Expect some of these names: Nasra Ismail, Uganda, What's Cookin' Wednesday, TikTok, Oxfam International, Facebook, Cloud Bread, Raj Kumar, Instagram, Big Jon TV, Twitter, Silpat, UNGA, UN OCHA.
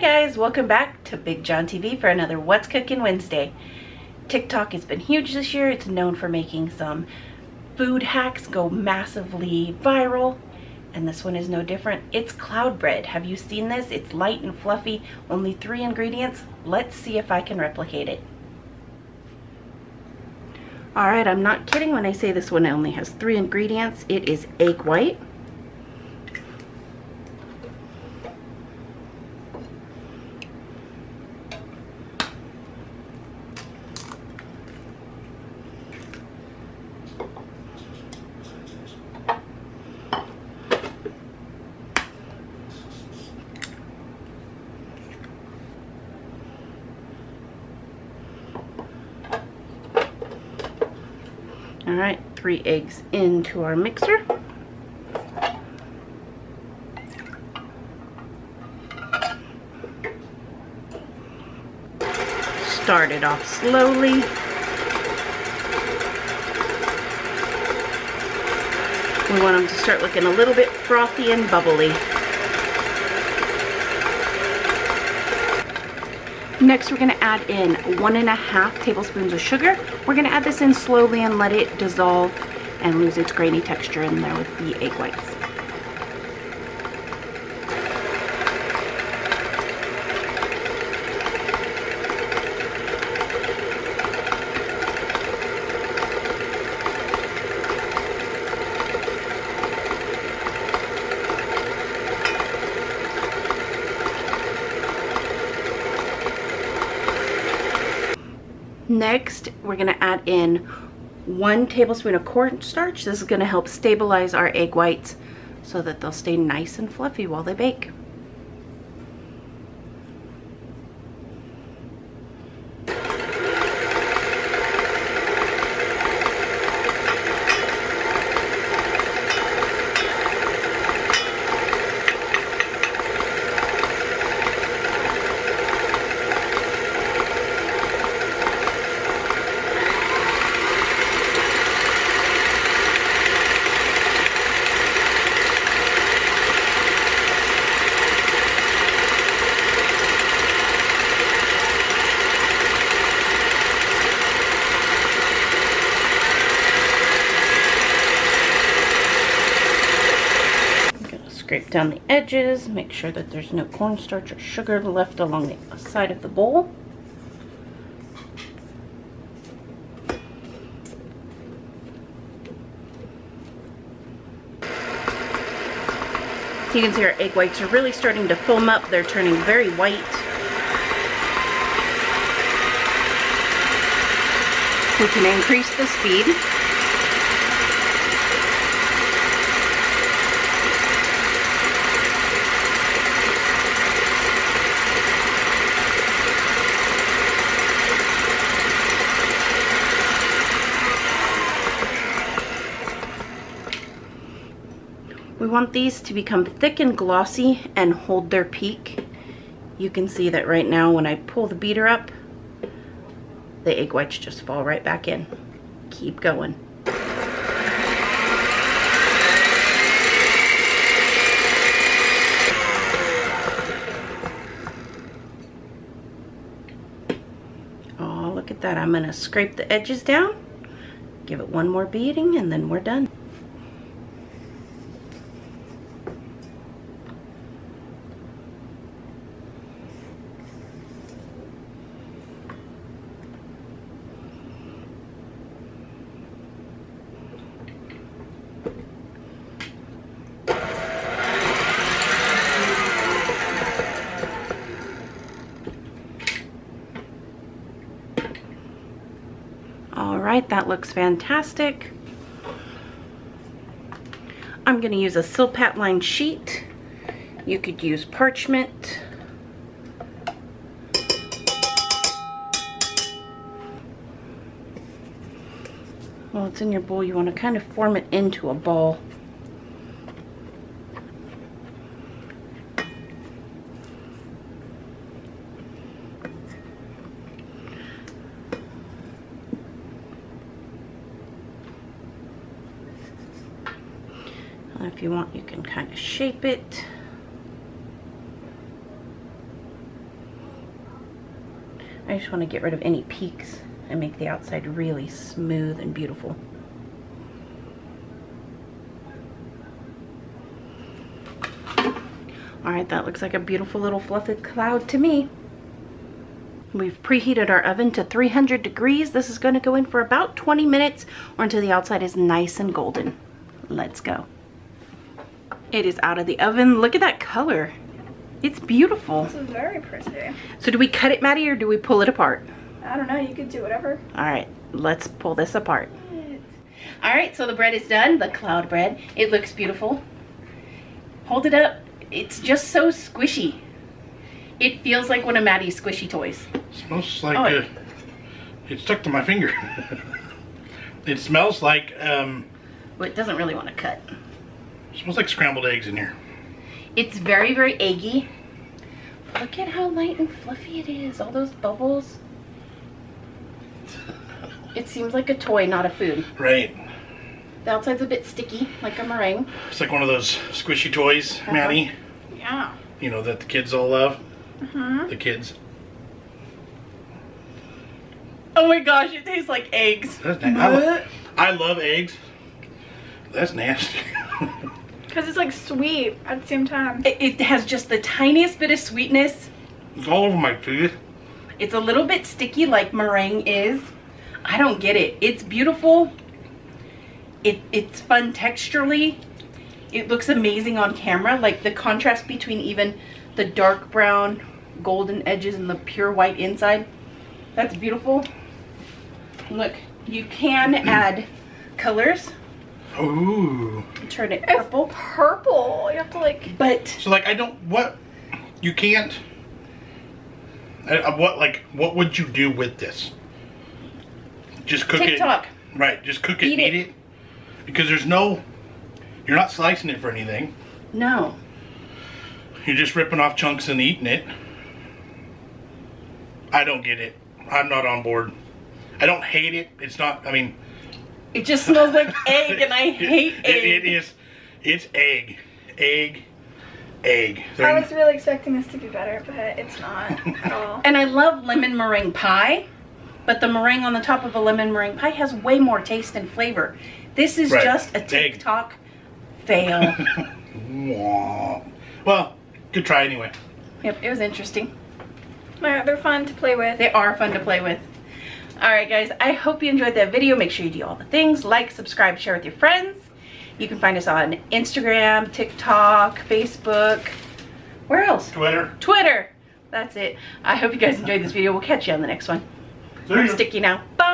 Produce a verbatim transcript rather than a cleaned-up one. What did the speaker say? Hi guys, welcome back to Big Jon T V for another What's Cooking Wednesday. TikTok has been huge this year. It's known for making some food hacks go massively viral, and this one is no different. It's cloud bread. Have you seen this? It's light and fluffy, only three ingredients. Let's see if I can replicate it. All right, I'm not kidding when I say this one only has three ingredients. It is egg white, all right, three eggs into our mixer. Start it off slowly. We want them to start looking a little bit frothy and bubbly. Next, we're going to add in one and a half tablespoons of sugar. We're going to add this in slowly and let it dissolve and lose its grainy texture in there with the egg whites. Next, we're going to add in one tablespoon of cornstarch. This is going to help stabilize our egg whites so that they'll stay nice and fluffy while they bake. Scrape down the edges, make sure that there's no cornstarch or sugar left along the side of the bowl. You can see our egg whites are really starting to foam up. They're turning very white. We can increase the speed. We want these to become thick and glossy and hold their peak. You can see that right now when I pull the beater up, the egg whites just fall right back in. Keep going. Oh, look at that. I'm going to scrape the edges down, give it one more beating, and then we're done. Alright, that looks fantastic. I'm going to use a Silpat lined sheet. You could use parchment. While it's in your bowl, you want to kind of form it into a ball. If you want, you can kind of shape it. I just want to get rid of any peaks and make the outside really smooth and beautiful. Alright, that looks like a beautiful little fluffy cloud to me. We've preheated our oven to three hundred degrees. This is going to go in for about twenty minutes or until the outside is nice and golden. Let's go. It is out of the oven. Look at that color. It's beautiful. It's very pretty. So do we cut it, Maddie, or do we pull it apart? I don't know. You could do whatever. All right. Let's pull this apart. All right. So the bread is done. The cloud bread. It looks beautiful. Hold it up. It's just so squishy. It feels like one of Maddie's squishy toys. It smells like oh, it. A, it stuck to my finger. It smells like... Um, well, it doesn't really want to cut. It smells like scrambled eggs in here. It's very, very eggy. Look at how light and fluffy it is. All those bubbles. It seems like a toy, not a food. Right. The outside's a bit sticky, like a meringue. It's like one of those squishy toys, uh-huh. Maddie. Yeah. You know, that the kids all love. Uh-huh. The kids. Oh my gosh, it tastes like eggs. That's nasty. I, lo I love eggs. That's nasty. Because it's like sweet at the same time. It, it has just the tiniest bit of sweetness. It's all over my teeth. It's a little bit sticky like meringue is. I don't get it. It's beautiful. It, it's fun texturally. It looks amazing on camera. Like the contrast between even the dark brown golden edges and the pure white inside. That's beautiful. Look, you can add colors. Ooh. Turn it purple. It's purple. You have to like. But. So like I don't what. You can't. I, what like what would you do with this? Just cook TikTok. It. Right. Just cook it. Eat, eat it. it. Because there's no. You're not slicing it for anything. No. You're just ripping off chunks and eating it. I don't get it. I'm not on board. I don't hate it. It's not. I mean. It just smells like egg, and I hate it, egg. It, it is. It's egg. Egg. Egg. There I was really expecting this to be better, but it's not at all. And I love lemon meringue pie, but the meringue on the top of a lemon meringue pie has way more taste and flavor. This is right. just a TikTok egg. fail. Well, good try anyway. Yep, it was interesting. They're fun to play with. They are fun to play with. Alright guys, I hope you enjoyed that video. Make sure you do all the things. Like, subscribe, share with your friends. You can find us on Instagram, TikTok, Facebook. Where else? Twitter. Twitter. That's it. I hope you guys enjoyed this video. We'll catch you on the next one. I'm sticky now. Bye.